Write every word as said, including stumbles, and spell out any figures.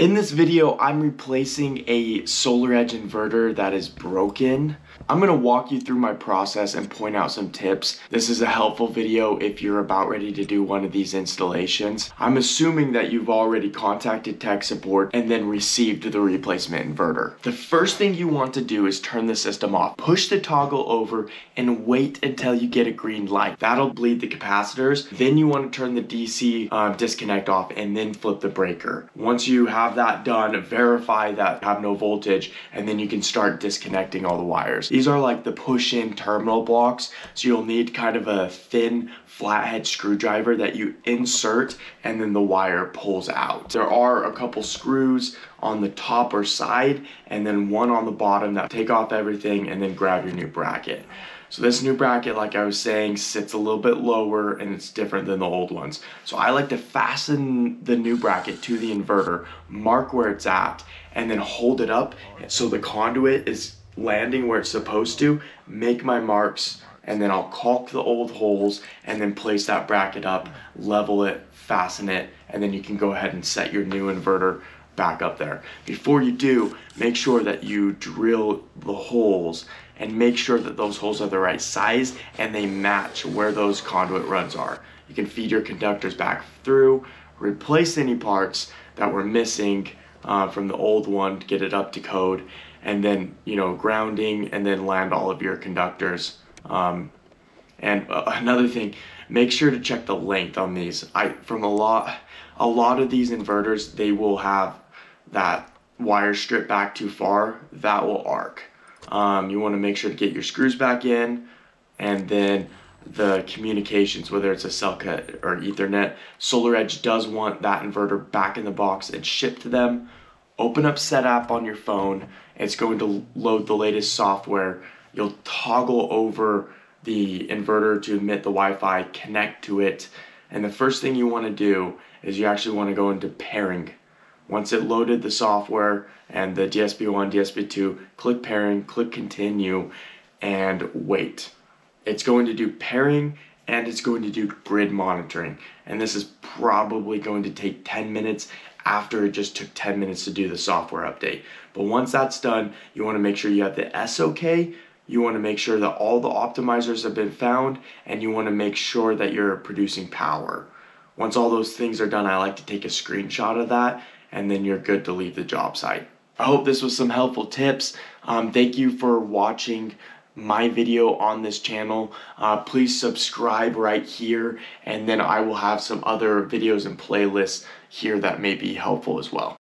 In this video, I'm replacing a SolarEdge inverter that is broken. I'm gonna walk you through my process and point out some tips. This is a helpful video if you're about ready to do one of these installations. I'm assuming that you've already contacted tech support and then received the replacement inverter. The first thing you want to do is turn the system off. Push the toggle over and wait until you get a green light. That'll bleed the capacitors. Then you want to turn the D C um, disconnect off and then flip the breaker. Once you have that done, verify that you have no voltage, and then you can start disconnecting all the wires. These are like the push-in terminal blocks, so you'll need kind of a thin flathead screwdriver that you insert and then the wire pulls out. There are a couple screws on the top or side and then one on the bottom that take off everything and then grab your new bracket. So this new bracket, like I was saying, sits a little bit lower and it's different than the old ones. So I like to fasten the new bracket to the inverter, mark where it's at, and then hold it up so the conduit is landing where it's supposed to, make my marks, and then I'll caulk the old holes and then place that bracket up, level it, fasten it, and then you can go ahead and set your new inverter back up there. Before you do, make sure that you drill the holes and make sure that those holes are the right size and they match where those conduit runs are. You can feed your conductors back through, replace any parts that were missing uh, from the old one to get it up to code, and then, you know, grounding, and then land all of your conductors. Um, and uh, another thing, make sure to check the length on these. I from a lot, a lot of these inverters, they will have that wire strip back too far. That will arc. Um, you want to make sure to get your screws back in, and then the communications, whether it's a cell cut or Ethernet. SolarEdge does want that inverter back in the box and shipped to them. Open up SetApp on your phone. It's going to load the latest software. You'll toggle over the inverter to emit the Wi-Fi, connect to it, and the first thing you want to do is you actually want to go into pairing. Once it loaded the software and the D S P one, D S P two, click pairing, click continue, and wait. It's going to do pairing and it's going to do grid monitoring. And this is probably going to take ten minutes after it just took ten minutes to do the software update. But once that's done, you want to make sure you have the S O K, you want to make sure that all the optimizers have been found, and you want to make sure that you're producing power. Once all those things are done, I like to take a screenshot of that, and then you're good to leave the job site. I hope this was some helpful tips. Um, thank you for watching my video on this channel. Uh, please subscribe right here, and then I will have some other videos and playlists here that may be helpful as well.